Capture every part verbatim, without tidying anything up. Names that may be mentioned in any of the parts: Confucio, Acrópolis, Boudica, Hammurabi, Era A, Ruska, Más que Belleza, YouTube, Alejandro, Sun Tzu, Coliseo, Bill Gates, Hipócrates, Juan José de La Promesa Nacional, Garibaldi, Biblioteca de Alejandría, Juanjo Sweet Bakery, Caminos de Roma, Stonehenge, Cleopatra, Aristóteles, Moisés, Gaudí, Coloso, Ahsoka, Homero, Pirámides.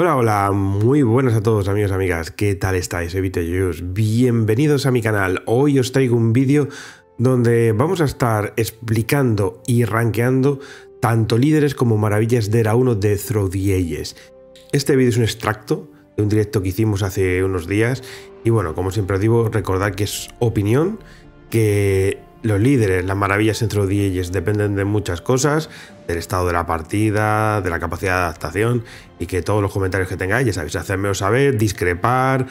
Hola, hola, muy buenas a todos amigos y amigas, ¿qué tal estáis? Soy BiterJuice, bienvenidos a mi canal. Hoy os traigo un vídeo donde vamos a estar explicando y rankeando tanto líderes como maravillas de era uno de Through the Ages. Este vídeo es un extracto de un directo que hicimos hace unos días y bueno, como siempre os digo, recordad que es opinión, que los líderes, las maravillas en Through the Ages dependen de muchas cosas, del estado de la partida, de la capacidad de adaptación, y que todos los comentarios que tengáis, ya sabéis, hacérmelo saber, discrepar,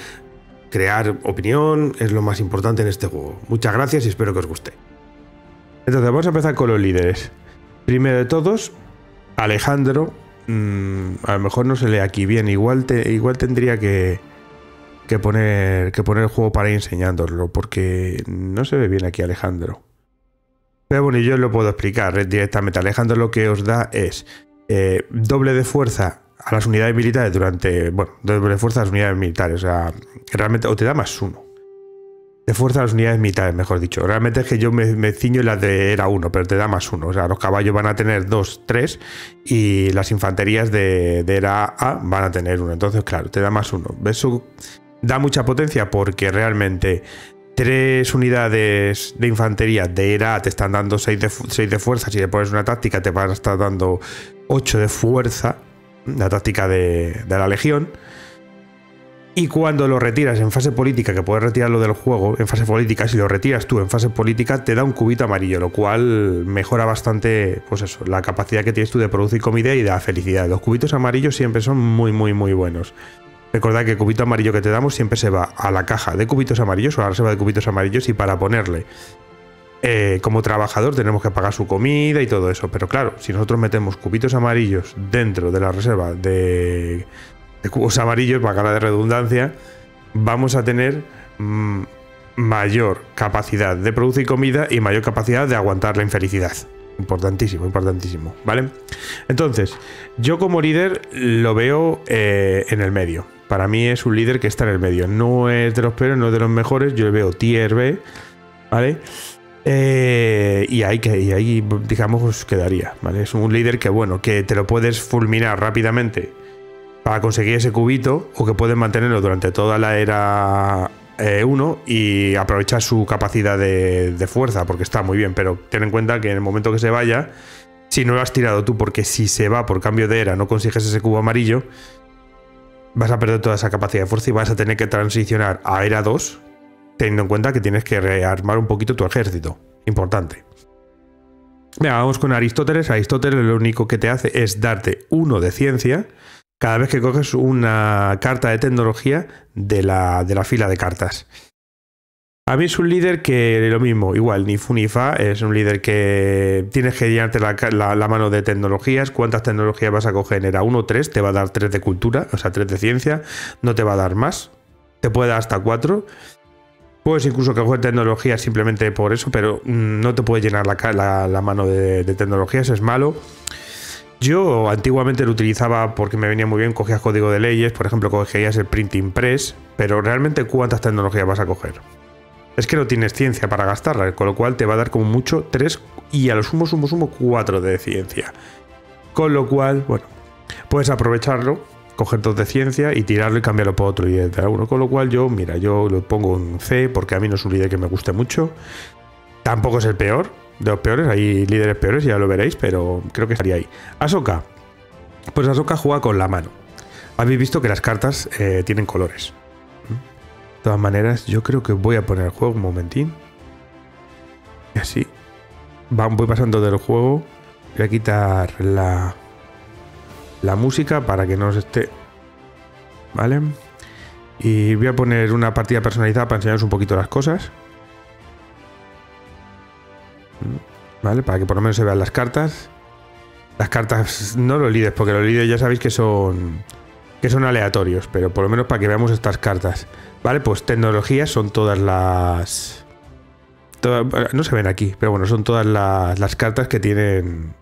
crear opinión, es lo más importante en este juego. Muchas gracias y espero que os guste. Entonces vamos a empezar con los líderes. Primero de todos, Alejandro, mmm, a lo mejor no se lee aquí bien, igual, te, igual tendría que... Que poner, que poner el juego para ir enseñándoslo, porque no se ve bien aquí Alejandro. Pero bueno, yo lo puedo explicar directamente. Alejandro lo que os da es eh, doble de fuerza a las unidades militares durante... Bueno, doble de fuerza a las unidades militares, o sea, realmente... O te da más uno. De fuerza a las unidades militares, mejor dicho. Realmente es que yo me, me ciño en las de era uno, pero te da más uno. O sea, los caballos van a tener dos, tres y las infanterías de, de era A van a tener uno. Entonces, claro, te da más uno. ¿Ves su...? Da mucha potencia porque realmente tres unidades de infantería de era A te están dando seis de, seis de fuerza. Si le pones una táctica te van a estar dando ocho de fuerza, la táctica de, de la legión. Y cuando lo retiras en fase política, que puedes retirarlo del juego en fase política, si lo retiras tú en fase política te da un cubito amarillo, lo cual mejora bastante, pues eso, la capacidad que tienes tú de producir comida y de la felicidad. Los cubitos amarillos siempre son muy muy muy buenos. Recordad que el cubito amarillo que te damos siempre se va a la caja de cubitos amarillos o a la reserva de cubitos amarillos, y para ponerle eh, como trabajador tenemos que pagar su comida y todo eso. Pero claro, si nosotros metemos cubitos amarillos dentro de la reserva de, de cubos amarillos, para cara de redundancia, vamos a tener mmm, mayor capacidad de producir comida y mayor capacidad de aguantar la infelicidad. Importantísimo, importantísimo, ¿vale? Entonces, yo como líder lo veo eh, en el medio. Para mí es un líder que está en el medio. No es de los peores, no es de los mejores. Yo le veo tier B, ¿vale? Eh, y ahí, y ahí, digamos, quedaría, ¿vale? Es un líder que, bueno, que te lo puedes fulminar rápidamente para conseguir ese cubito, o que puedes mantenerlo durante toda la era eh, uno y aprovechar su capacidad de, de fuerza, porque está muy bien. Pero ten en cuenta que en el momento que se vaya, si no lo has tirado tú, porque si se va por cambio de era no consigues ese cubo amarillo, vas a perder toda esa capacidad de fuerza y vas a tener que transicionar a era dos, teniendo en cuenta que tienes que rearmar un poquito tu ejército. Importante. Venga, vamos con Aristóteles. Aristóteles lo único que te hace es darte uno de ciencia cada vez que coges una carta de tecnología de la, de la fila de cartas. A mí es un líder que lo mismo, igual, ni fu ni fa. Es un líder que tienes que llenarte la, la, la mano de tecnologías. ¿Cuántas tecnologías vas a coger? Era uno, tres, te va a dar tres de cultura, o sea, tres de ciencia, no te va a dar más. Te puede dar hasta cuatro. Puedes incluso que coger tecnologías simplemente por eso, pero no te puede llenar la, la, la mano de, de tecnologías, es malo. Yo antiguamente lo utilizaba porque me venía muy bien, cogías código de leyes, por ejemplo, cogías el printing press, pero realmente ¿cuántas tecnologías vas a coger? Es que no tienes ciencia para gastarla, con lo cual te va a dar como mucho tres y a lo sumo, sumo, sumo cuatro de ciencia. Con lo cual, bueno, puedes aprovecharlo, coger dos de ciencia y tirarlo y cambiarlo por otro líder de uno. Con lo cual yo, mira, yo lo pongo un C porque a mí no es un líder que me guste mucho. Tampoco es el peor de los peores, hay líderes peores, ya lo veréis, pero creo que estaría ahí. Ahsoka. Pues Ahsoka juega con la mano. Habéis visto que las cartas eh, tienen colores. De todas maneras, yo creo que voy a poner el juego un momentín. Y así. Voy pasando del juego. Voy a quitar la, la música para que no os esté... ¿Vale? Y voy a poner una partida personalizada para enseñaros un poquito las cosas. ¿Vale? Para que por lo menos se vean las cartas. Las cartas no los líderes, porque los líderes ya sabéis que son... que son aleatorios, pero por lo menos para que veamos estas cartas. Vale, pues tecnologías son todas las... Todas, no se ven aquí, pero bueno, son todas las, las cartas que tienen,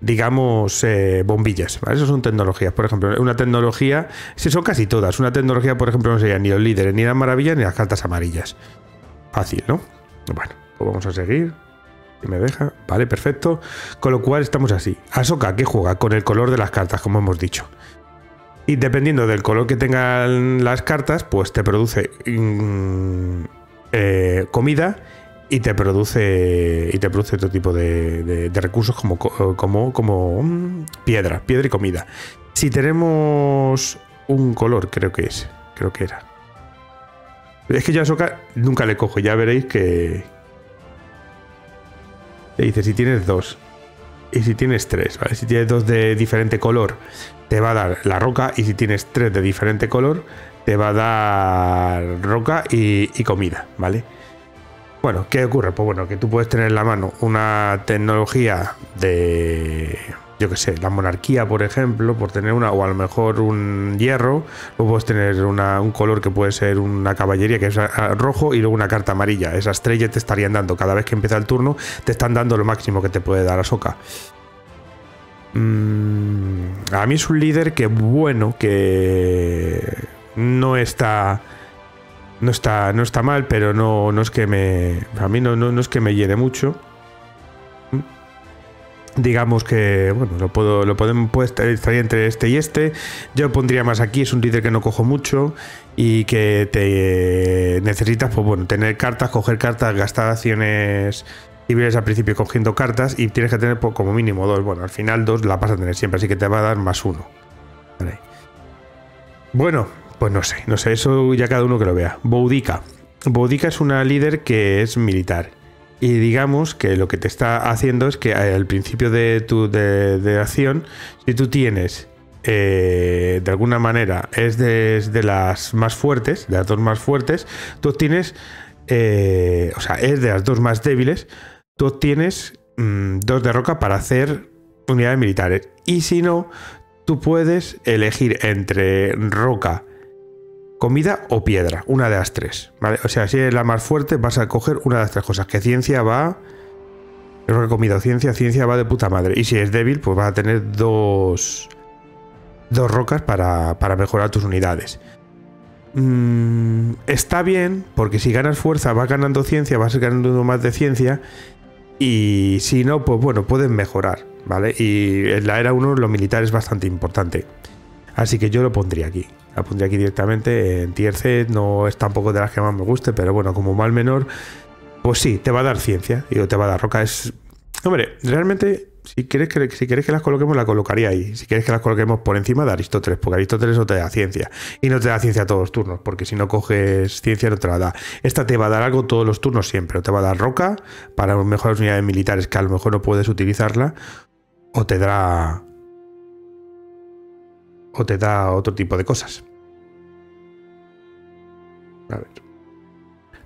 digamos, eh, bombillas. ¿Vale? Eso son tecnologías. Por ejemplo, una tecnología... Sí, son casi todas. Una tecnología, por ejemplo, no sería ni los líderes, ni las maravillas, ni las cartas amarillas. Fácil, ¿no? Bueno, pues vamos a seguir. Si me deja. Vale, perfecto. Con lo cual estamos así. Ahsoka, ¿qué juega? Con el color de las cartas, como hemos dicho. Y dependiendo del color que tengan las cartas, pues te produce mm, eh, comida y te produce y te produce otro tipo de, de, de recursos como, como, como mm, piedra, piedra y comida. Si tenemos un color, creo que es, creo que era. Es que yo a Ahsoka nunca le cojo, ya veréis que... Le dice, si tienes dos... Y si tienes tres, ¿vale? Si tienes dos de diferente color, te va a dar la roca. Y si tienes tres de diferente color, te va a dar roca y, y comida, ¿vale? Bueno, ¿qué ocurre? Pues bueno, que tú puedes tener en la mano una tecnología de, yo qué sé, la monarquía, por ejemplo, por tener una, o a lo mejor un hierro, o puedes tener una, un color que puede ser una caballería, que es rojo, y luego una carta amarilla. Esas tres ya te estarían dando, cada vez que empieza el turno, te están dando lo máximo que te puede dar Ahsoka. Mm, a mí es un líder que, bueno, que no está... No está, no está mal, pero no, no es que me... A mí no, no, no es que me llene mucho. Digamos que, bueno, lo puedo, lo podemos estar entre este y este. Yo pondría más aquí, es un líder que no cojo mucho y que te eh, necesitas, pues bueno, tener cartas, coger cartas, gastar acciones civiles al principio cogiendo cartas, y tienes que tener pues, como mínimo dos. Bueno, al final dos la vas a tener siempre, así que te va a dar más uno. Vale. Bueno, pues no sé, no sé, eso ya cada uno que lo vea. Boudica. Boudica es una líder que es militar. Y digamos que lo que te está haciendo es que al principio de tu de, de acción, si tú tienes, eh, de alguna manera, es de, es de las más fuertes, de las dos más fuertes, tú obtienes, eh, o sea, es de las dos más débiles, tú obtienes mmm, dos de roca para hacer unidades militares. Y si no, tú puedes elegir entre roca, comida o piedra, una de las tres, ¿vale? O sea, si eres la más fuerte, vas a coger una de las tres cosas. Que ciencia va... Creo que comida o ciencia, ciencia va de puta madre. Y si es débil, pues vas a tener dos... Dos rocas para, para mejorar tus unidades. Mm, está bien, porque si ganas fuerza, vas ganando ciencia, vas ganando más de ciencia. Y si no, pues bueno, puedes mejorar, ¿vale? Y en la era uno lo militar es bastante importante. Así que yo lo pondría aquí. La pondré aquí directamente en tier ce, no es tampoco de las que más me guste, pero bueno, como mal menor, pues sí, te va a dar ciencia, digo, te va a dar roca. Es... Hombre, realmente, si quieres que, si quieres que las coloquemos, la colocaría ahí. Si quieres que las coloquemos por encima de Aristóteles, porque Aristóteles no te da ciencia. Y no te da ciencia todos los turnos, porque si no coges ciencia no te la da. Esta te va a dar algo todos los turnos siempre. O te va a dar roca para mejores unidades militares, que a lo mejor no puedes utilizarla, o te dará... o te da otro tipo de cosas. A ver.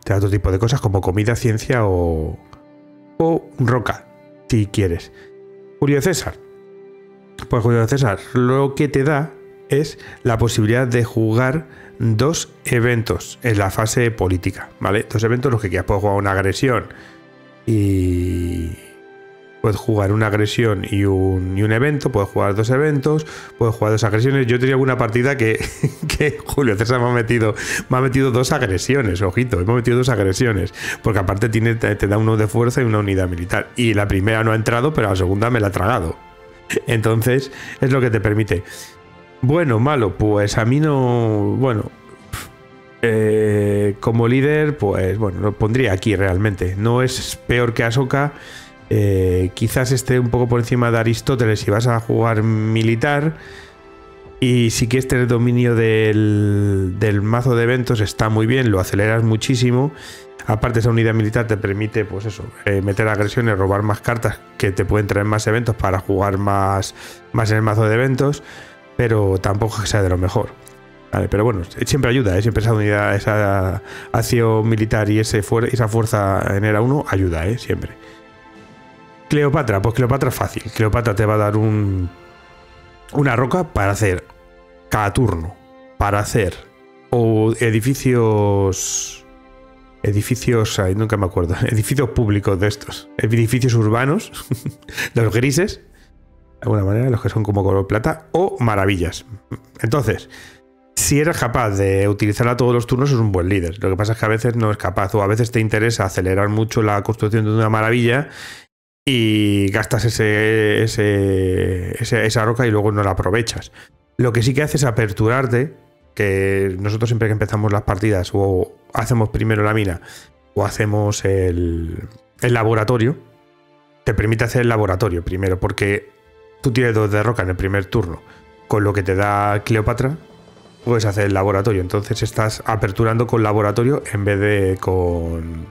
Te da otro tipo de cosas como comida, ciencia o, o roca, si quieres. Julio César. Pues Julio César lo que te da es la posibilidad de jugar dos eventos en la fase política, ¿vale? Dos eventos los que quieras. Puedes jugar una agresión y... Puedes jugar una agresión y un, y un evento, puedes jugar dos eventos, puedes jugar dos agresiones. Yo tenía alguna partida que, que Julio César me ha metido, me ha metido dos agresiones, ojito, me ha metido dos agresiones, porque aparte tiene, te, te da uno de fuerza y una unidad militar. Y la primera no ha entrado, pero la segunda me la ha tragado. Entonces, es lo que te permite. Bueno, malo, pues a mí no... Bueno... Eh, como líder, pues bueno, lo pondría aquí realmente. No es peor que Ahsoka... Eh, quizás esté un poco por encima de Aristóteles si vas a jugar militar, y si quieres tener dominio del, del mazo de eventos está muy bien, lo aceleras muchísimo. Aparte esa unidad militar te permite pues eso, eh, meter agresiones, robar más cartas que te pueden traer más eventos para jugar más, más en el mazo de eventos, pero tampoco que sea de lo mejor. Vale, pero bueno, siempre ayuda, ¿eh? Siempre esa unidad, esa acción militar y ese fuer esa fuerza en era uno ayuda, ¿eh? Siempre. Cleopatra, pues Cleopatra es fácil. Cleopatra te va a dar un, una roca para hacer cada turno, para hacer o edificios, edificios, ay, nunca me acuerdo, edificios públicos de estos, edificios urbanos, de los grises, de alguna manera, los que son como color plata, o maravillas. Entonces, si eres capaz de utilizarla todos los turnos, es un buen líder. Lo que pasa es que a veces no es capaz, o a veces te interesa acelerar mucho la construcción de una maravilla y gastas ese, ese, ese, esa roca y luego no la aprovechas. Lo que sí que hace es aperturarte, que nosotros siempre que empezamos las partidas o hacemos primero la mina o hacemos el, el laboratorio, te permite hacer el laboratorio primero, porque tú tienes dos de roca en el primer turno, con lo que te da Cleopatra puedes hacer el laboratorio, entonces estás aperturando con laboratorio en vez de con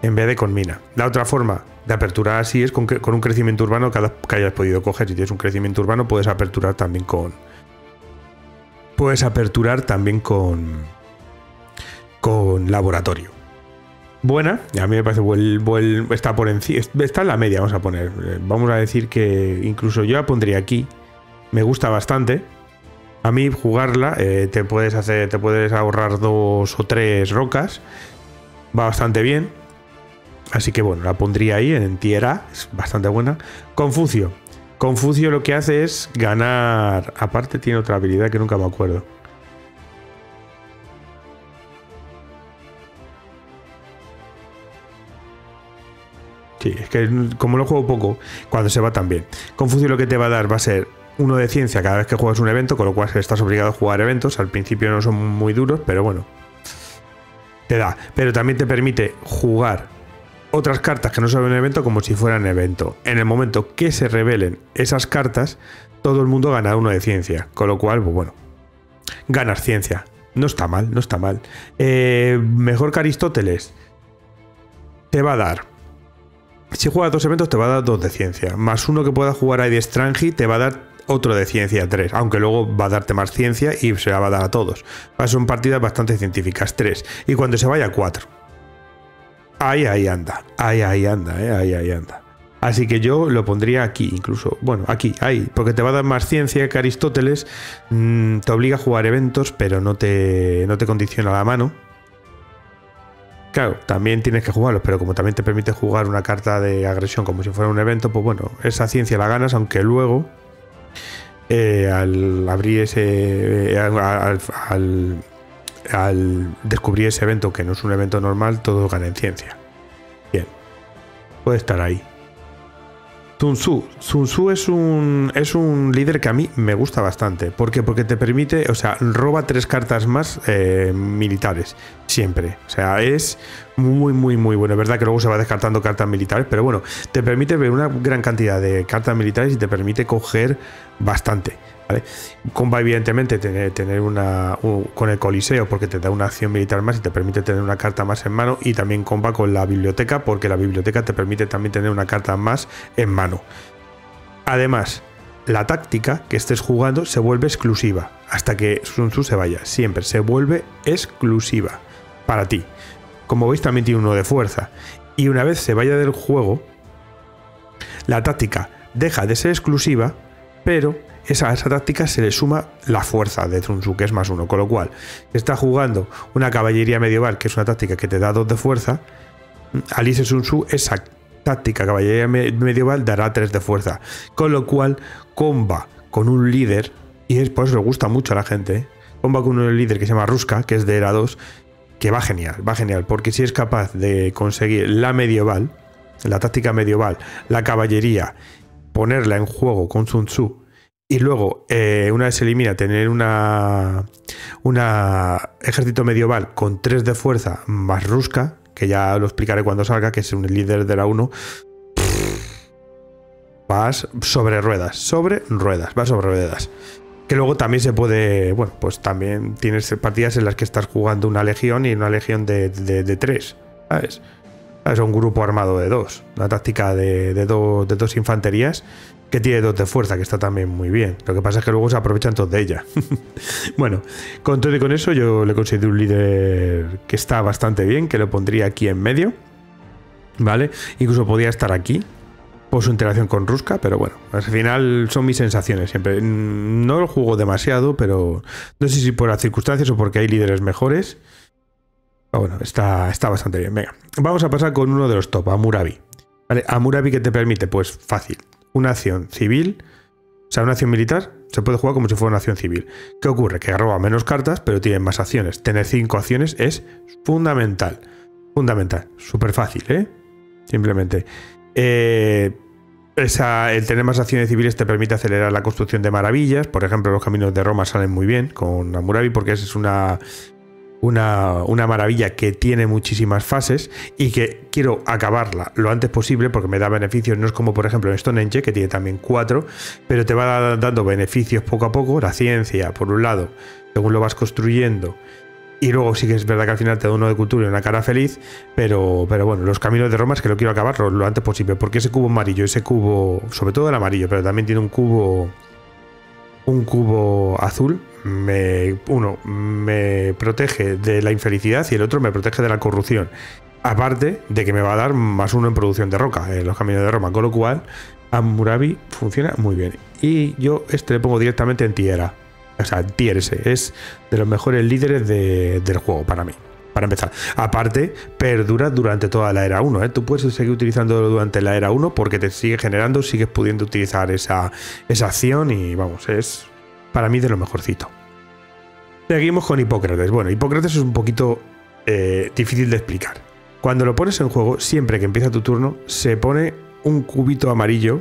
en vez de con mina. La otra forma de aperturar así es con, con un crecimiento urbano que, que hayas podido coger. Si tienes un crecimiento urbano puedes aperturar también con puedes aperturar también con con laboratorio. Buena, a mí me parece buen, buen, está por encima, está en la media, vamos a poner, vamos a decir que incluso yo la pondría aquí. Me gusta bastante. A mí jugarla, eh, te puedes hacer, te puedes ahorrar dos o tres rocas. Va bastante bien. Así que bueno, la pondría ahí en tierra. Es bastante buena. Confucio. Confucio lo que hace es ganar. Aparte tiene otra habilidad que nunca me acuerdo. Sí, es que como lo juego poco, cuando se va también. Confucio lo que te va a dar va a ser uno de ciencia cada vez que juegas un evento, con lo cual estás obligado a jugar eventos. Al principio no son muy duros, pero bueno, te da. Pero también te permite jugar otras cartas que no son un evento como si fueran evento. En el momento que se revelen esas cartas, todo el mundo gana uno de ciencia, con lo cual, pues bueno, ganas ciencia. No está mal, no está mal. Eh, mejor que Aristóteles. Te va a dar, si juegas dos eventos, te va a dar dos de ciencia. Más uno que puedas jugar ahí de Strange, te va a dar otro de ciencia tres, aunque luego va a darte más ciencia y se la va a dar a todos. Son partidas bastante científicas, tres. Y cuando se vaya, cuatro. Ahí, ahí anda, ahí, ahí anda, eh, ahí, ahí anda. Así que yo lo pondría aquí, incluso. Bueno, aquí, ahí, porque te va a dar más ciencia que Aristóteles. Mm, te obliga a jugar eventos, pero no te, no te condiciona la mano. Claro, también tienes que jugarlos, pero como también te permite jugar una carta de agresión como si fuera un evento, pues bueno, esa ciencia la ganas, aunque luego eh, al abrir ese... Eh, al, al, al descubrir ese evento que no es un evento normal, todos ganan ciencia. Bien, puede estar ahí. Sun Tzu. Sun Tzu es un, es un líder que a mí me gusta bastante. ¿Por qué? Porque te permite, o sea, roba tres cartas más eh, militares, siempre. O sea, es muy, muy, muy bueno. Es verdad que luego se va descartando cartas militares, pero bueno, te permite ver una gran cantidad de cartas militares y te permite coger bastante, ¿vale? Comba, evidentemente, tener, tener una un, con el Coliseo, porque te da una acción militar más y te permite tener una carta más en mano, y también comba con la biblioteca, porque la biblioteca te permite también tener una carta más en mano. Además, la táctica que estés jugando se vuelve exclusiva hasta que Sun Tzu se vaya. Siempre se vuelve exclusiva para ti. Como veis, también tiene uno de fuerza, y una vez se vaya del juego, la táctica deja de ser exclusiva, pero esa, esa táctica se le suma la fuerza de Sun Tzu, que es más uno, con lo cual está jugando una caballería medieval, que es una táctica que te da dos de fuerza. Al irse Sun Tzu, esa táctica caballería medieval dará tres de fuerza, con lo cual comba con un líder, y es por eso le gusta mucho a la gente, ¿eh? Comba con un líder que se llama Ruska, que es de era dos, que va genial, va genial, porque si es capaz de conseguir la medieval, la táctica medieval, la caballería, ponerla en juego con Sun Tzu, y luego, eh, una vez se elimina, tener una, una ejército medieval con tres de fuerza más Ruska, que ya lo explicaré cuando salga, que es un líder de la uno, vas sobre ruedas, sobre ruedas, vas sobre ruedas. Que luego también se puede, bueno, pues también tienes partidas en las que estás jugando una legión y una legión de, de, de tres, ¿sabes? Es un grupo armado de dos, una táctica de, de, do, de dos infanterías, que tiene dos de fuerza, que está también muy bien. Lo que pasa es que luego se aprovechan todos de ella. Bueno, con todo y con eso, yo le considero un líder que está bastante bien, que lo pondría aquí en medio, ¿vale? Incluso podría estar aquí por su interacción con Ruska, pero bueno, al final son mis sensaciones siempre. No lo juego demasiado, pero no sé si por las circunstancias o porque hay líderes mejores. Bueno, está, está bastante bien. Venga, vamos a pasar con uno de los top, Hammurabi. ¿Vale? Hammurabi, que te permite, pues fácil, una acción civil, o sea, una acción militar, se puede jugar como si fuera una acción civil. ¿Qué ocurre? Que roba menos cartas, pero tiene más acciones. Tener cinco acciones es fundamental. Fundamental, súper fácil, ¿eh? Simplemente. Eh, Esa, el tener más acciones civiles te permite acelerar la construcción de maravillas. Por ejemplo, los caminos de Roma salen muy bien con Hammurabi, porque esa es una, una, una maravilla que tiene muchísimas fases y que quiero acabarla lo antes posible porque me da beneficios. No es como, por ejemplo, en Stonehenge, que tiene también cuatro, pero te va dando beneficios poco a poco. La ciencia, por un lado, según lo vas construyendo. Y luego sí que es verdad que al final te da uno de cultura y una cara feliz, pero, pero bueno, los caminos de Roma es que lo quiero acabar lo, lo antes posible, porque ese cubo amarillo, ese cubo, sobre todo el amarillo, pero también tiene un cubo un cubo azul, me, uno me protege de la infelicidad y el otro me protege de la corrupción. Aparte de que me va a dar más uno en producción de roca, en los caminos de Roma, con lo cual Hammurabi funciona muy bien. Y yo este le pongo directamente en tierra. O sea, tier ese es de los mejores líderes de, del juego para mí, para empezar. Aparte, perdura durante toda la era uno, ¿eh? Tú puedes seguir utilizándolo durante la era uno porque te sigue generando, sigues pudiendo utilizar esa, esa acción y vamos, es para mí de lo mejorcito. Seguimos con Hipócrates. Bueno, Hipócrates es un poquito eh, difícil de explicar. Cuando lo pones en juego, siempre que empieza tu turno, se pone un cubito amarillo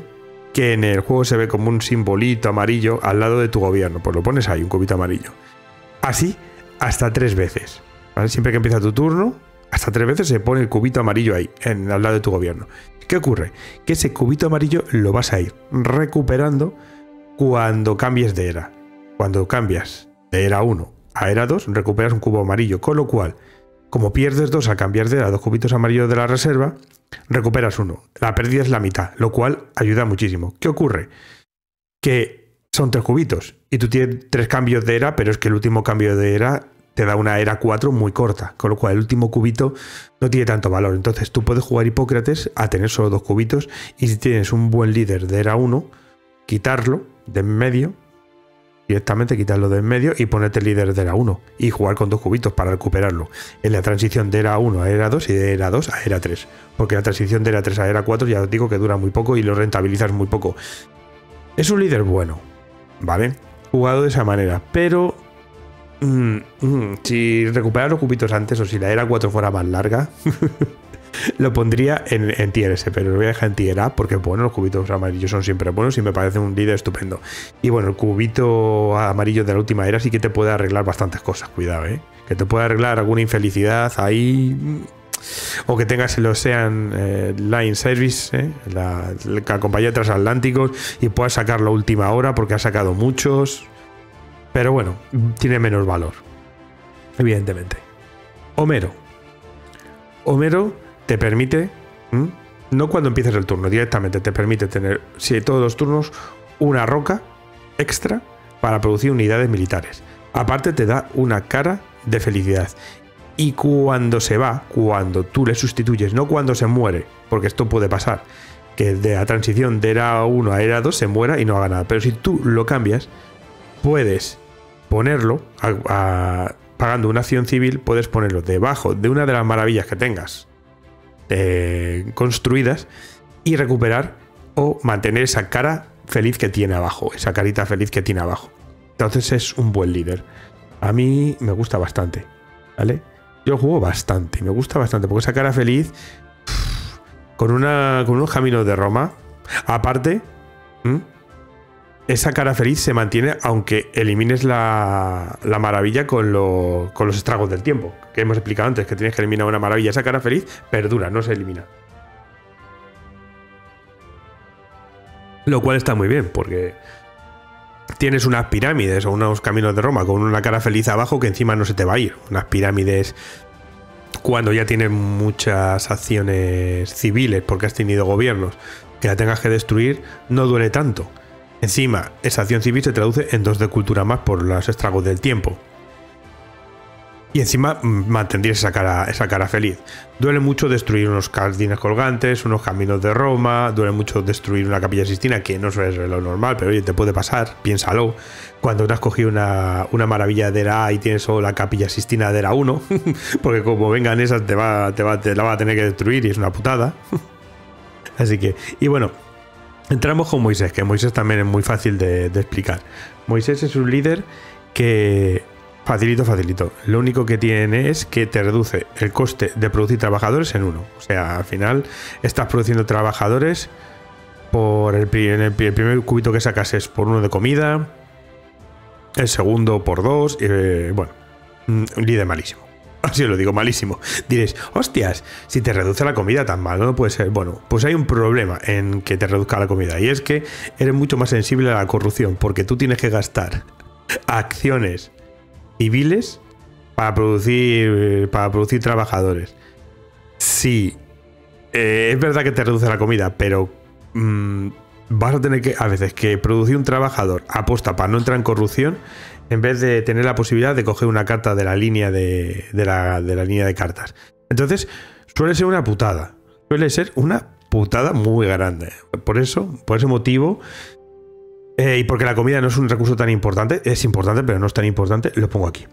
que en el juego se ve como un simbolito amarillo al lado de tu gobierno. Pues lo pones ahí, un cubito amarillo. Así hasta tres veces, ¿vale? Siempre que empieza tu turno, hasta tres veces se pone el cubito amarillo ahí, en, al lado de tu gobierno. ¿Qué ocurre? Que ese cubito amarillo lo vas a ir recuperando cuando cambies de era. Cuando cambias de era uno a era dos, recuperas un cubo amarillo. Con lo cual, como pierdes dos al cambiar de era, dos cubitos amarillos de la reserva, recuperas uno. La pérdida es la mitad, lo cual ayuda muchísimo. ¿Qué ocurre? Que son tres cubitos y tú tienes tres cambios de era, pero es que el último cambio de era te da una era cuatro muy corta, con lo cual el último cubito no tiene tanto valor. Entonces tú puedes jugar Hipócrates a tener solo dos cubitos y si tienes un buen líder de era uno, quitarlo de en medio, directamente quitarlo de en medio y ponerte líder de era uno y jugar con dos cubitos para recuperarlo en la transición de era uno a era dos y de era dos a era tres, porque la transición de era tres a era cuatro ya os digo que dura muy poco y lo rentabilizas muy poco. Es un líder bueno, ¿vale? Jugado de esa manera, pero mm, mm, si recuperas los cubitos antes o si la era cuatro fuera más larga lo pondría en, en tier S, pero lo voy a dejar en tier A porque bueno, los cubitos amarillos son siempre buenos y me parece un líder estupendo. Y bueno, el cubito amarillo de la última era sí que te puede arreglar bastantes cosas, cuidado, ¿eh? Que te puede arreglar alguna infelicidad ahí o que tengas el Ocean eh, Line Service, ¿eh? la, la compañía transatlánticos y puedas sacarlo a última hora porque has sacado muchos, pero bueno, tiene menos valor, evidentemente. Homero. Homero te permite, ¿m? no cuando empieces el turno, directamente te permite tener, si todos los turnos, una roca extra para producir unidades militares. Aparte te da una cara de felicidad. Y cuando se va, cuando tú le sustituyes, no cuando se muere, porque esto puede pasar, que de la transición de era uno a era dos se muera y no haga nada. Pero si tú lo cambias, puedes ponerlo, a, a, pagando una acción civil, puedes ponerlo debajo de una de las maravillas que tengas Eh, construidas y recuperar o mantener esa cara feliz que tiene abajo, esa carita feliz que tiene abajo. Entonces es un buen líder. A mí me gusta bastante, ¿vale? Yo juego bastante, me gusta bastante, porque esa cara feliz uff, con, una, con unos caminos de Roma, aparte, ¿m? esa cara feliz se mantiene aunque elimines la, la maravilla con, lo, con los estragos del tiempo, que hemos explicado antes, que tienes que eliminar una maravilla. Esa cara feliz perdura, no se elimina. Lo cual está muy bien, porque tienes unas pirámides o unos caminos de Roma con una cara feliz abajo que encima no se te va a ir. Unas pirámides cuando ya tienes muchas acciones civiles porque has tenido gobiernos que la tengas que destruir, no duele tanto. Encima, esa acción civil se traduce en dos de cultura más por los estragos del tiempo. Y encima mantendrías esa cara, esa cara feliz. Duele mucho destruir unos jardines colgantes, unos caminos de Roma, duele mucho destruir una capilla Sixtina, que no es lo normal, pero oye, te puede pasar, piénsalo. Cuando te has cogido una, una maravilla de la A y tienes solo la capilla Sixtina de la uno, porque como vengan esas te, va, te, va, te la va a tener que destruir y es una putada. Así que, y bueno, entramos con Moisés, que Moisés también es muy fácil de, de explicar. Moisés es un líder que, facilito, facilito, lo único que tiene es que te reduce el coste de producir trabajadores en uno. O sea, al final estás produciendo trabajadores por el, en el, el primer cubito que sacases por uno de comida, el segundo por dos, eh, bueno, un líder malísimo. Así os lo digo, malísimo. Diréis, hostias, si te reduce la comida tan mal, no puede ser. Bueno, pues hay un problema en que te reduzca la comida, y es que eres mucho más sensible a la corrupción, porque tú tienes que gastar acciones civiles para producir, para producir trabajadores. Sí, eh, es verdad que te reduce la comida, pero mmm, vas a tener que, a veces, que producir un trabajador aposta para no entrar en corrupción, en vez de tener la posibilidad de coger una carta de la línea de, de, la, de la línea de cartas. Entonces, suele ser una putada. Suele ser una putada muy grande. Por eso, por ese motivo, eh, y porque la comida no es un recurso tan importante, es importante, pero no es tan importante, lo pongo aquí.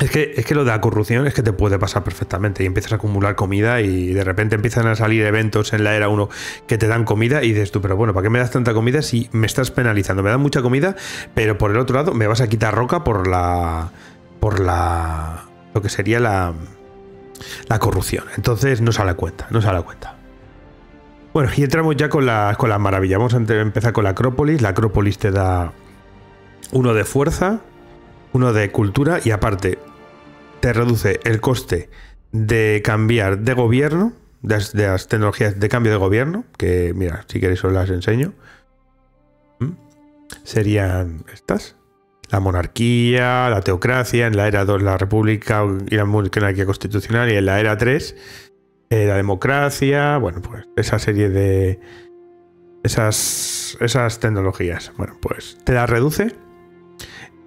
Es que, es que lo de la corrupción es que te puede pasar perfectamente, y empiezas a acumular comida y de repente empiezan a salir eventos en la era uno que te dan comida y dices tú, pero bueno, ¿para qué me das tanta comida si me estás penalizando? Me dan mucha comida, pero por el otro lado me vas a quitar roca por la... por la... lo que sería la... la corrupción. Entonces no sale a cuenta, no sale a cuenta. Bueno, y entramos ya con las con las maravillas. Vamos a empezar con la Acrópolis. La Acrópolis te da uno de fuerza, uno de cultura, y aparte te reduce el coste de cambiar de gobierno, de las, de las tecnologías de cambio de gobierno, que mira, si queréis os las enseño. ¿Mm? Serían estas. La monarquía, la teocracia, en la era dos la república y la monarquía constitucional, y en la era tres eh, la democracia, bueno, pues esa serie de esas, esas tecnologías. Bueno, pues te las reduce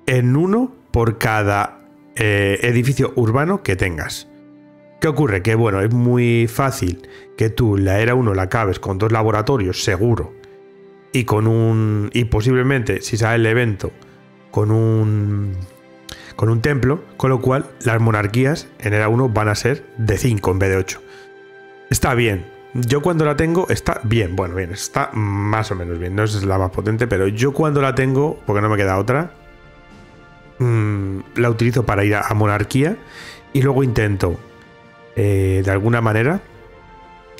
en uno por cada eh, edificio urbano que tengas. ¿Qué ocurre? Que bueno, es muy fácil que tú la era uno la acabes con dos laboratorios, seguro, y con un... y posiblemente, si sale el evento, con un... con un templo, con lo cual las monarquías en era uno van a ser de cinco en vez de ocho. Está bien. Yo cuando la tengo está bien. Bueno, bien, está más o menos bien. No es la más potente, pero yo cuando la tengo, porque no me queda otra, la utilizo para ir a, a monarquía, y luego intento eh, de alguna manera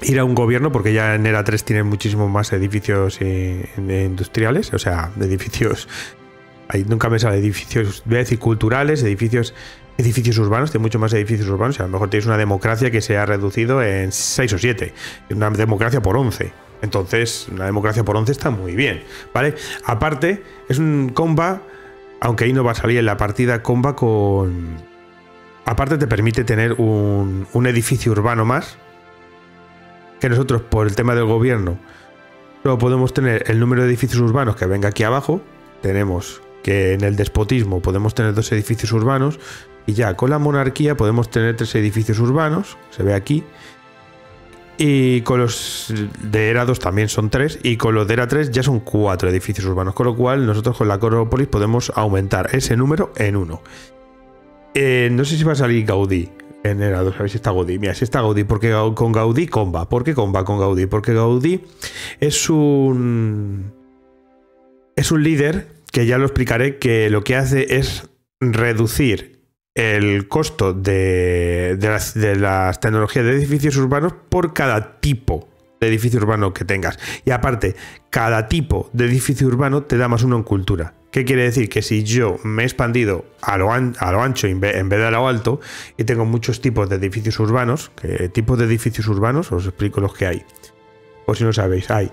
ir a un gobierno, porque ya en era tres tienen muchísimos más edificios eh, industriales, o sea, edificios, ahí nunca me sale edificios, voy a decir culturales, edificios edificios urbanos, tiene mucho más edificios urbanos, y a lo mejor tenéis una democracia que se ha reducido en seis o siete, una democracia por once. Entonces, una democracia por once está muy bien, ¿vale? Aparte, es un comba. Aunque ahí no va a salir en la partida, comba con... Aparte te permite tener un, un edificio urbano más, que nosotros por el tema del gobierno solo podemos tener el número de edificios urbanos que venga aquí abajo. Tenemos que en el despotismo podemos tener dos edificios urbanos, y ya con la monarquía podemos tener tres edificios urbanos, se ve aquí. Y con los de era dos también son tres, y con los de era tres ya son cuatro edificios urbanos, con lo cual nosotros con la Acrópolis podemos aumentar ese número en uno. Eh, no sé si va a salir Gaudí en era dos, a ver si está Gaudí. Mira, si está Gaudí, porque con Gaudí comba. ¿Por qué comba con Gaudí? Porque Gaudí es un... es un líder que ya lo explicaré, que lo que hace es reducir el costo de, de, las, de las tecnologías de edificios urbanos por cada tipo de edificio urbano que tengas. Y aparte, cada tipo de edificio urbano te da más uno en cultura. ¿Qué quiere decir? Que si yo me he expandido a lo, an, a lo ancho en vez de a lo alto, y tengo muchos tipos de edificios urbanos, que, tipos de edificios urbanos, os explico los que hay. O si no sabéis, hay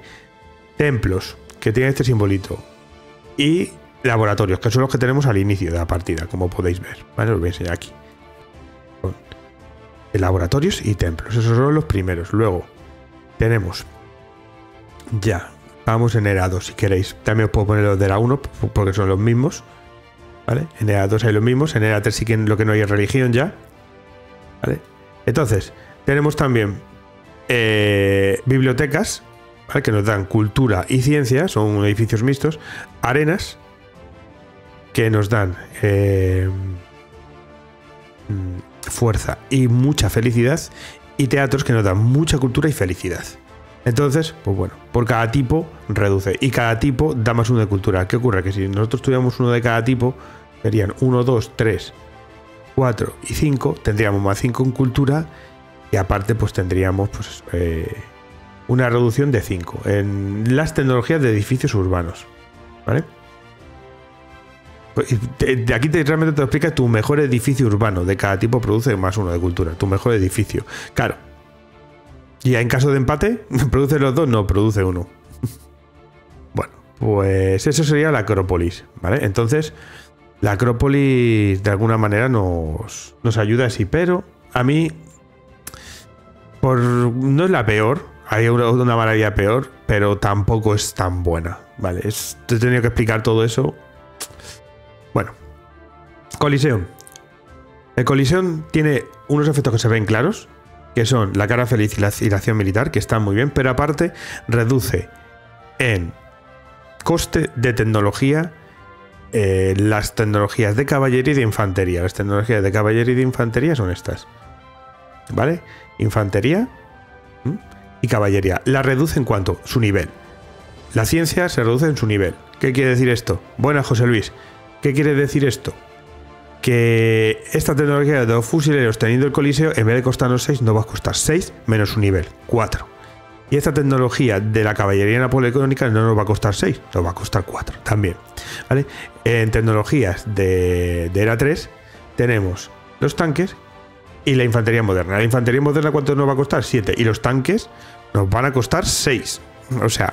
templos que tienen este simbolito, y laboratorios, que son los que tenemos al inicio de la partida, como podéis ver, ¿vale? Os voy a enseñar aquí. Laboratorios y templos, esos son los primeros. Luego tenemos, ya, vamos en era dos si queréis, también os puedo poner los de era uno porque son los mismos, ¿vale? En era dos hay los mismos, en era tres sí que lo que no hay es religión ya, ¿vale? Entonces, tenemos también eh, bibliotecas, ¿vale? Que nos dan cultura y ciencia, son edificios mixtos, arenas, que nos dan eh, fuerza y mucha felicidad, y teatros que nos dan mucha cultura y felicidad. Entonces, pues bueno, por cada tipo reduce, y cada tipo da más uno de cultura. ¿Qué ocurre? Que si nosotros tuviéramos uno de cada tipo, serían uno, dos, tres, cuatro y cinco, tendríamos más cinco en cultura, y aparte pues tendríamos pues eh, una reducción de cinco en las tecnologías de edificios urbanos, ¿vale? De aquí te, realmente te explica tu mejor edificio urbano. De cada tipo produce más uno de cultura. Tu mejor edificio, claro. Y en caso de empate, ¿produce los dos? No, produce uno. Bueno, pues eso sería la Acrópolis, ¿vale? Entonces, la Acrópolis de alguna manera nos, nos ayuda así, pero a mí por, no es la peor. Hay una, una maravilla peor, pero tampoco es tan buena, ¿vale? Es, te he tenido que explicar todo eso. Bueno, Coliseo. El Coliseo tiene unos efectos que se ven claros, que son la cara feliz y la, y la acción militar, que están muy bien, pero aparte reduce en coste de tecnología eh, las tecnologías de caballería y de infantería. Las tecnologías de caballería y de infantería son estas, ¿vale? Infantería y caballería. La reduce en cuanto su nivel. La ciencia se reduce en su nivel. ¿Qué quiere decir esto? Buenas, José Luis. ¿Qué quiere decir esto? Que esta tecnología de los fusileros teniendo el Coliseo, en vez de costarnos seis, nos va a costar seis menos un nivel, cuatro. Y esta tecnología de la caballería napoleónica no nos va a costar seis, nos va a costar cuatro también, ¿vale? En tecnologías de, de era tres tenemos los tanques y la infantería moderna. La infantería moderna, ¿cuánto nos va a costar? siete. Y los tanques nos van a costar seis. O sea...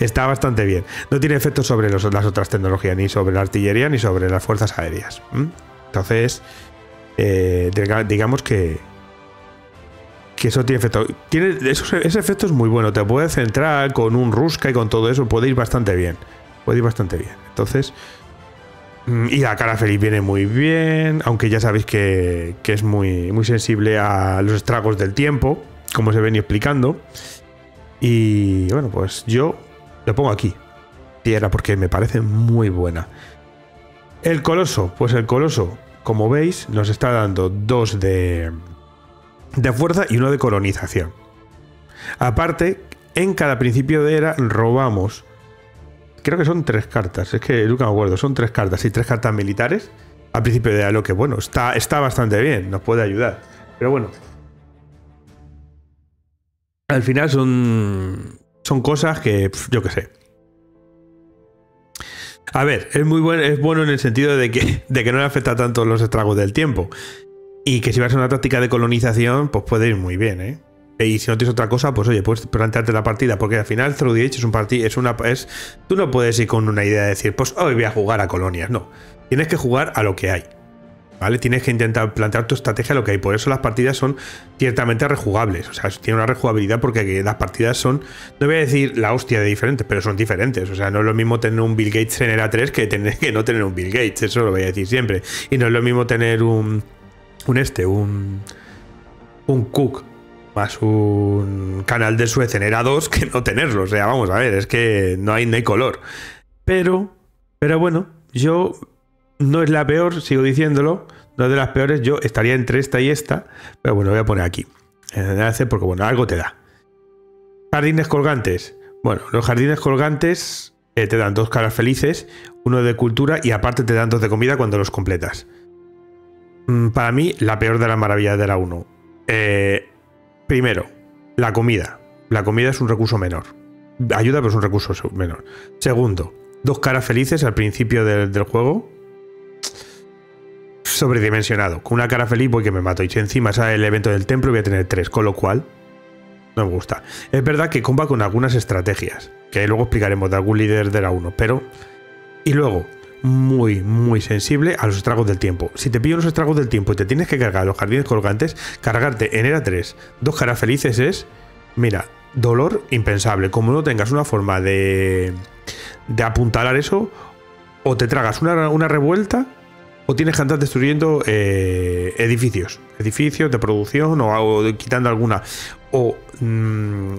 Está bastante bien. No tiene efecto sobre los, las otras tecnologías, ni sobre la artillería, ni sobre las fuerzas aéreas. ¿Mm? Entonces, eh, digamos que, que eso tiene efecto. Tiene, esos, ese efecto es muy bueno. Te puede centrar con un Ruska y con todo eso. Puede ir bastante bien. Puede ir bastante bien. Entonces, y la cara feliz viene muy bien. Aunque ya sabéis que, que es muy, muy sensible a los estragos del tiempo, como se venía explicando. Y bueno, pues yo lo pongo aquí, tierra, porque me parece muy buena. El Coloso, pues el Coloso, como veis, nos está dando dos de, de fuerza y uno de colonización. Aparte, en cada principio de era robamos, creo que son tres cartas, es que nunca me acuerdo, son tres cartas y tres cartas militares al principio de era, lo que bueno, está, está bastante bien, nos puede ayudar, pero bueno. Al final son, son cosas que, pf, yo qué sé. A ver, es muy bueno, es bueno en el sentido de que, de que no le afecta tanto los estragos del tiempo. Y que si vas a una táctica de colonización, pues puede ir muy bien, ¿eh? Y si no tienes otra cosa, pues oye, puedes plantearte la partida. Porque al final, Through the Ages es un partido, es una, es, tú no puedes ir con una idea de decir, pues hoy voy a jugar a colonias. No, tienes que jugar a lo que hay, ¿vale? Tienes que intentar plantear tu estrategia a lo que hay. Por eso las partidas son ciertamente rejugables. O sea, tiene una rejugabilidad porque las partidas son, no voy a decir la hostia de diferentes, pero son diferentes. O sea, no es lo mismo tener un Bill Gates en era tres que, tener, que no tener un Bill Gates. Eso lo voy a decir siempre. Y no es lo mismo tener un, un este, un, un Cook más un canal de Suez en era dos que no tenerlo. O sea, vamos a ver, es que no hay, no hay color. Pero, pero bueno, yo... No es la peor, sigo diciéndolo, no es de las peores, yo estaría entre esta y esta, pero bueno, voy a poner aquí, porque bueno, algo te da. Jardines colgantes. Bueno, los jardines colgantes eh, te dan dos caras felices, uno de cultura y aparte te dan dos de comida cuando los completas. Para mí, la peor de las maravillas de la uno. Eh, primero, la comida. La comida es un recurso menor. Ayuda, pero es un recurso menor. Segundo, dos caras felices al principio del, del juego. Sobredimensionado, con una cara feliz voy que me mato y si encima sale el evento del templo voy a tener tres, con lo cual no me gusta. Es verdad que comba con algunas estrategias que luego explicaremos de algún líder de la uno, pero y luego muy muy sensible a los estragos del tiempo. Si te pillo los estragos del tiempo y te tienes que cargar los jardines colgantes, cargarte en era tres dos caras felices es, mira, dolor impensable. Como no tengas una forma de de apuntalar eso, o te tragas una, una revuelta o tienes que andar destruyendo eh, edificios, edificios de producción o, o quitando alguna o, mmm,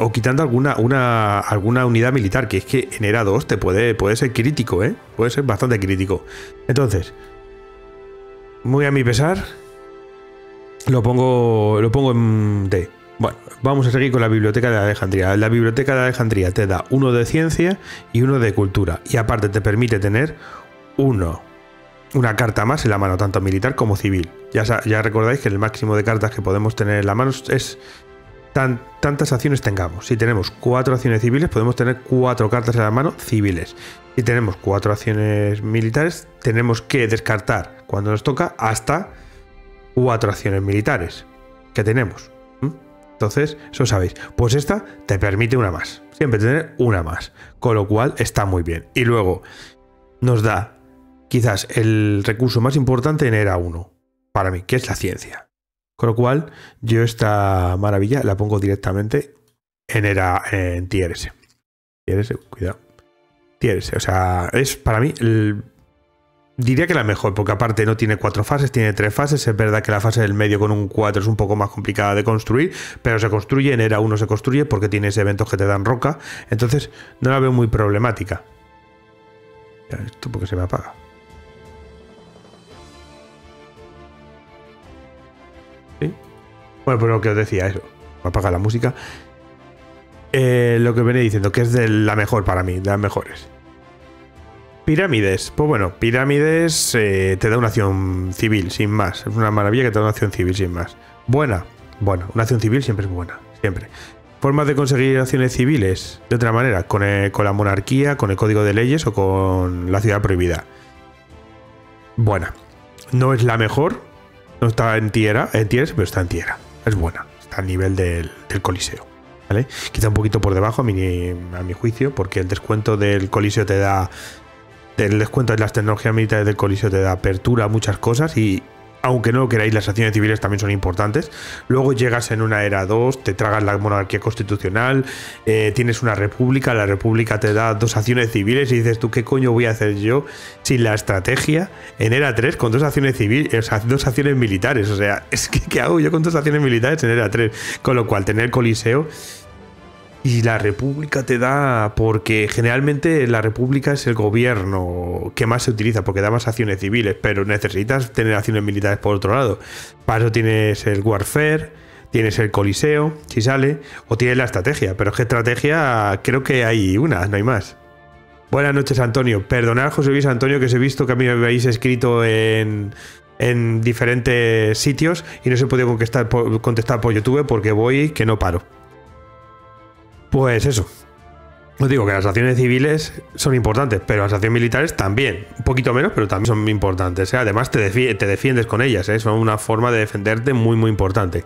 o quitando alguna una, alguna unidad militar, que es que en era dos te puede, puede ser crítico, ¿eh? Puede ser bastante crítico. Entonces, muy a mi pesar, lo pongo, lo pongo en D. Bueno, vamos a seguir con la biblioteca de Alejandría. La biblioteca de Alejandría te da uno de ciencia y uno de cultura y aparte te permite tener uno una carta más en la mano, tanto militar como civil. Ya, ya recordáis que el máximo de cartas que podemos tener en la mano es tan, tantas acciones tengamos. Si tenemos cuatro acciones civiles, podemos tener cuatro cartas en la mano civiles. Si tenemos cuatro acciones militares, tenemos que descartar cuando nos toca hasta cuatro acciones militares que tenemos. Entonces, eso sabéis. Pues esta te permite una más. Siempre tener una más. Con lo cual está muy bien. Y luego nos da quizás el recurso más importante en era uno. Para mí, que es la ciencia. Con lo cual, yo esta maravilla la pongo directamente en era en T R S. T R S, cuidado. T R S, o sea, es para mí... El, diría que la mejor, porque aparte no tiene cuatro fases, tiene tres fases. Es verdad que la fase del medio con un cuatro es un poco más complicada de construir, pero se construye, en era uno se construye porque tienes eventos que te dan roca. Entonces no la veo muy problemática. Esto porque se me apaga. ¿Sí? Bueno, pues lo que os decía, eso. Me apaga la música. Eh, lo que venía diciendo, que es de la mejor para mí, de las mejores. Pirámides, pues bueno, pirámides eh, te da una acción civil, sin más. Es una maravilla que te da una acción civil, sin más. Buena, bueno, una acción civil siempre es buena, siempre. Formas de conseguir acciones civiles, de otra manera, con, el, con la monarquía, con el código de leyes o con la ciudad prohibida. Buena. No es la mejor, no está en tierra, en tierra, pero está en tierra. Es buena, está al nivel del, del Coliseo. ¿Vale? Quizá un poquito por debajo a mi, a mi juicio, porque el descuento del Coliseo te da... El descuento de las tecnologías militares del Coliseo te da apertura a muchas cosas y, aunque no lo queráis, las acciones civiles también son importantes. Luego llegas en una era dos, te tragas la monarquía constitucional, eh, tienes una república, la república te da dos acciones civiles y dices tú, ¿qué coño voy a hacer yo sin la estrategia en era tres con dos acciones civiles, o sea, dos acciones militares? O sea, es que ¿qué hago yo con dos acciones militares en era tres? Con lo cual, tener Coliseo... Y la república te da, porque generalmente la república es el gobierno que más se utiliza, porque da más acciones civiles, pero necesitas tener acciones militares por otro lado. Para eso tienes el warfare, tienes el coliseo, si sale, o tienes la estrategia, pero es que estrategia creo que hay una, no hay más. Buenas noches, Antonio. Perdonad, José Luis Antonio, que os he visto que a mí me habéis escrito en... en diferentes sitios y no se podía contestar por, contestar por YouTube porque voy que no paro. Pues eso, os digo que las acciones civiles son importantes, pero las acciones militares también, un poquito menos, pero también son importantes, ¿eh? Además te, defi te defiendes con ellas, ¿eh? Son una forma de defenderte muy muy importante.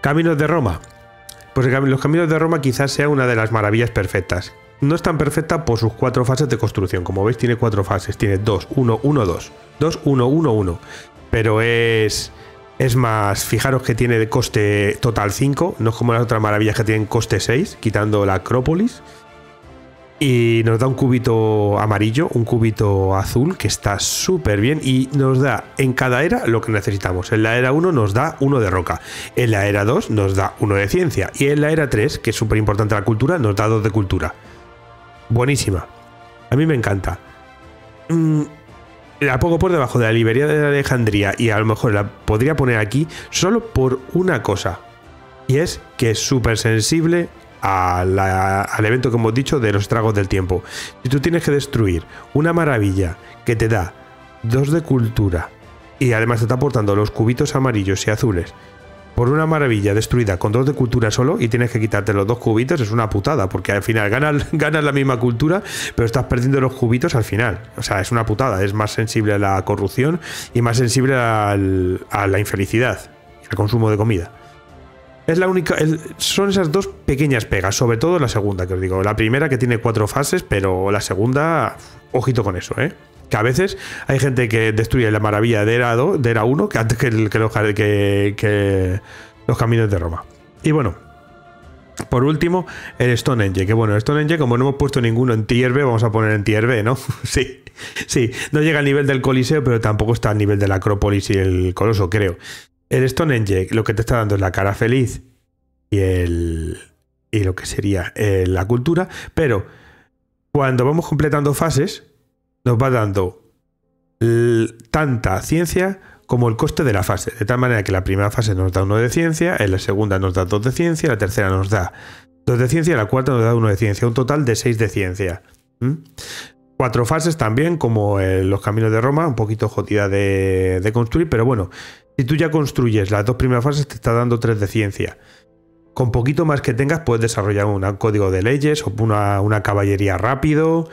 Caminos de Roma, pues el cam los Caminos de Roma quizás sea una de las maravillas perfectas. No es tan perfecta por sus cuatro fases de construcción, como veis tiene cuatro fases, tiene dos, uno, uno, dos, dos, uno, uno, uno, pero es... Es más, fijaros que tiene de coste total cinco, no es como las otras maravillas que tienen coste seis, quitando la Acrópolis. Y nos da un cubito amarillo, un cubito azul, que está súper bien. Y nos da en cada era lo que necesitamos. En la era uno nos da uno de roca. En la era dos nos da uno de ciencia. Y en la era tres, que es súper importante la cultura, nos da dos de cultura. Buenísima. A mí me encanta. Mm. La pongo por debajo de la librería de Alejandría y a lo mejor la podría poner aquí solo por una cosa. Y es que es súper sensible a la, al evento que hemos dicho de los estragos del tiempo. Si tú tienes que destruir una maravilla que te da dos de cultura y además te está aportando los cubitos amarillos y azules por una maravilla destruida con dos de cultura solo y tienes que quitarte los dos cubitos, es una putada, porque al final ganas, ganas la misma cultura, pero estás perdiendo los cubitos al final. O sea, es una putada, es más sensible a la corrupción y más sensible al, a la infelicidad, al consumo de comida. Es la única, el, son esas dos pequeñas pegas, sobre todo la segunda, que os digo. La primera que tiene cuatro fases, pero la segunda, ojito con eso, ¿eh? Que a veces hay gente que destruye la maravilla de era dos, de era uno, que antes que, que, los, que, que los Caminos de Roma. Y bueno, por último, el Stonehenge. Que bueno, el Stonehenge, como no hemos puesto ninguno en tier B, vamos a poner en tier B, ¿no? Sí, sí, no llega al nivel del Coliseo, pero tampoco está al nivel de la Acrópolis y el Coloso, creo. El Stonehenge lo que te está dando es la cara feliz y, el, y lo que sería eh, la cultura, pero cuando vamos completando fases... nos va dando tanta ciencia como el coste de la fase. De tal manera que la primera fase nos da uno de ciencia, en la segunda nos da dos de ciencia, la tercera nos da dos de ciencia, la cuarta nos da uno de ciencia. Un total de seis de ciencia. ¿Mm? Cuatro fases también, como eh, los Caminos de Roma, un poquito jodida de, de construir, pero bueno, si tú ya construyes las dos primeras fases te está dando tres de ciencia. con poquito más que tengas puedes desarrollar un código de leyes o una, una caballería rápido.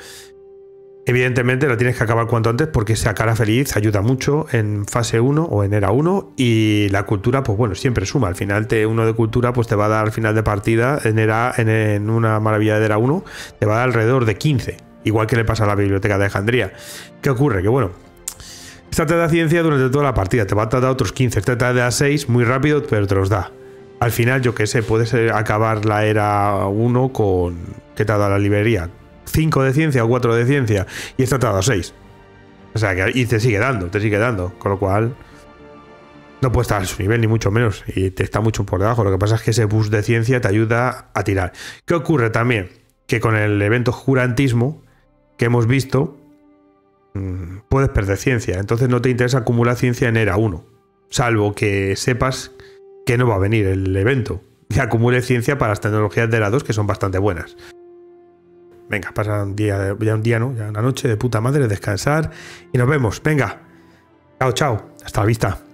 Evidentemente la tienes que acabar cuanto antes porque esa cara feliz ayuda mucho en fase uno o en era uno, y la cultura, pues bueno, siempre suma. Al final te, uno de cultura pues te va a dar al final de partida en, era, en, en una maravilla de era uno, te va a dar alrededor de quince, igual que le pasa a la biblioteca de Alejandría. ¿Qué ocurre? Que bueno, esta te da ciencia durante toda la partida, te va a dar otros quince, esta te da seis muy rápido, pero te los da. Al final, yo qué sé, puedes acabar la era uno con... ¿Qué te ha dado la librería? cinco de ciencia o cuatro de ciencia. Y esta te ha dado seis. O sea, que y te sigue dando, te sigue dando. Con lo cual, no puede estar a su nivel, ni mucho menos. Y te está mucho por debajo. Lo que pasa es que ese boost de ciencia te ayuda a tirar. ¿Qué ocurre también? Que con el evento jurantismo que hemos visto, mmm, puedes perder ciencia. Entonces no te interesa acumular ciencia en era uno. Salvo que sepas que no va a venir el evento, que acumule ciencia para las tecnologías de era dos, que son bastante buenas. Venga, pasa un día, ya un día, ¿no? Ya una noche de puta madre, descansar y nos vemos. Venga, chao, chao, hasta la vista.